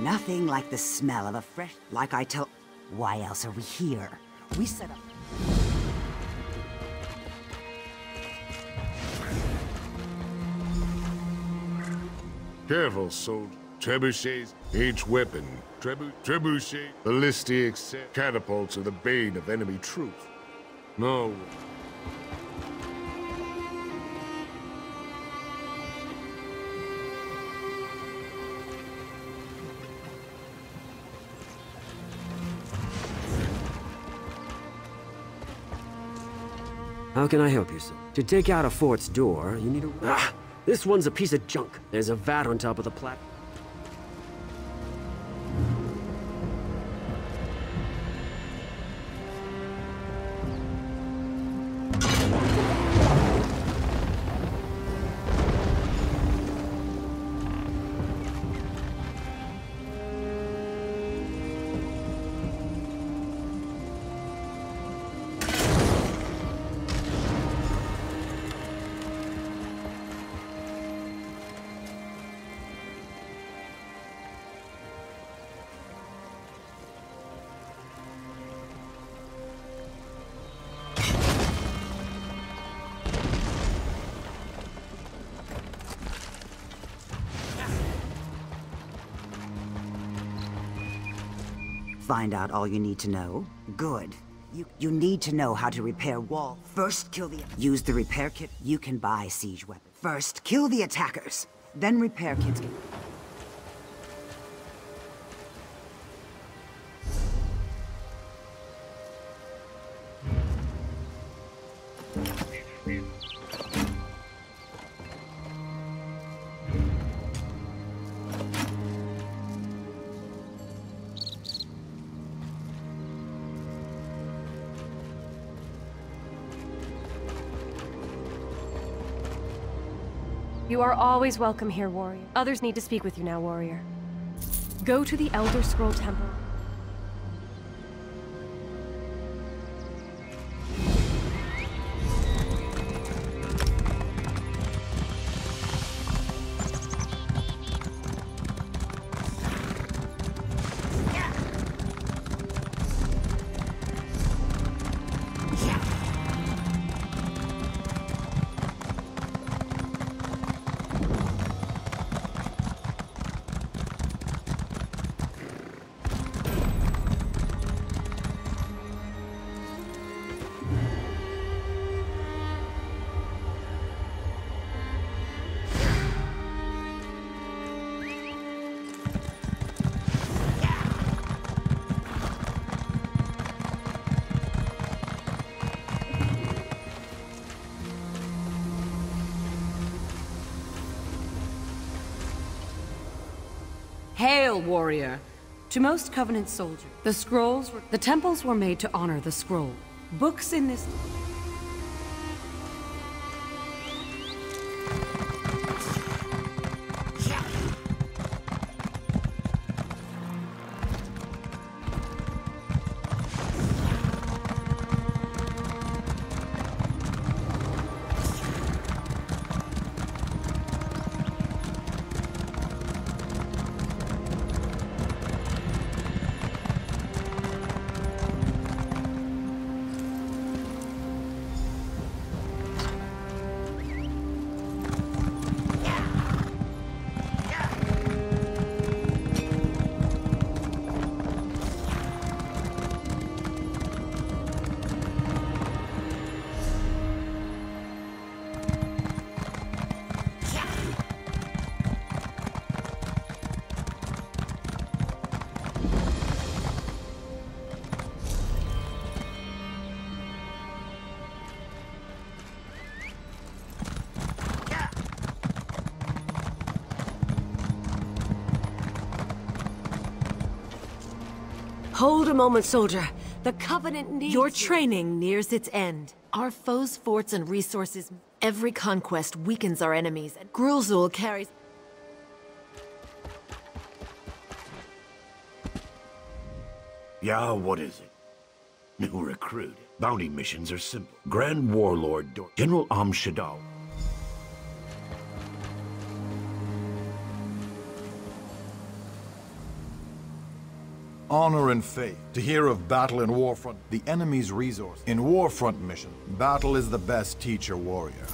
Nothing like the smell of a fresh... Like I tell... Why else are we here? We set up... Careful, soldier. Trebuchets, each weapon, trebuchet, ballistics, catapults are the bane of enemy troops. No. How can I help you, sir? To take out a fort's door, you need a... Ah! This one's a piece of junk. There's a vat on top of the platform. Find out all you need to know? Good. You need to know how to repair wall. First kill the... Use the repair kit. You can buy siege weapons. First kill the attackers. Then repair kits can... You are always welcome here, warrior. Others need to speak with you now, warrior. Go to the Elder Scroll Temple. Hail, warrior! To most Covenant soldiers, the temples were made to honor the scroll. Books in this... Hold a moment, soldier. The Covenant needs your training nears its end. Our foes' forts and resources. Every conquest weakens our enemies, and Gruzul carries... Yeah, what is it? New recruit. Bounty missions are simple. Grand Warlord Dor. General Am Shaddaw. honor and faith. To hear of battle in Warfront, the enemy's resource. In Warfront mission, battle is the best teacher, warrior.